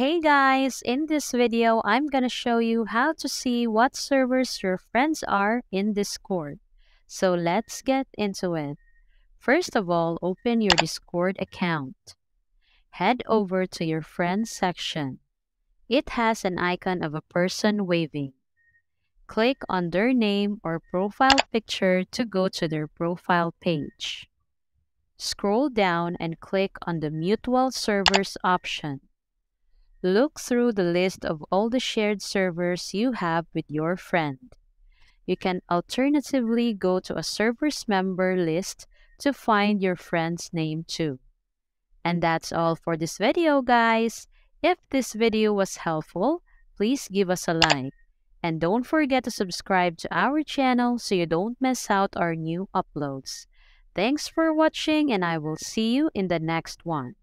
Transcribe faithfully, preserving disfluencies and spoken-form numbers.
Hey guys, in this video, I'm gonna show you how to see what servers your friends are in Discord. So let's get into it. First of all, open your Discord account. Head over to your friends section. It has an icon of a person waving. Click on their name or profile picture to go to their profile page. Scroll down and click on the Mutual Servers option. Look through the list of all the shared servers you have with your friend. You can alternatively go to a server's member list to find your friend's name too. And that's all for this video, guys. If this video was helpful, please give us a like. And don't forget to subscribe to our channel so you don't miss out our new uploads. Thanks for watching, and I will see you in the next one.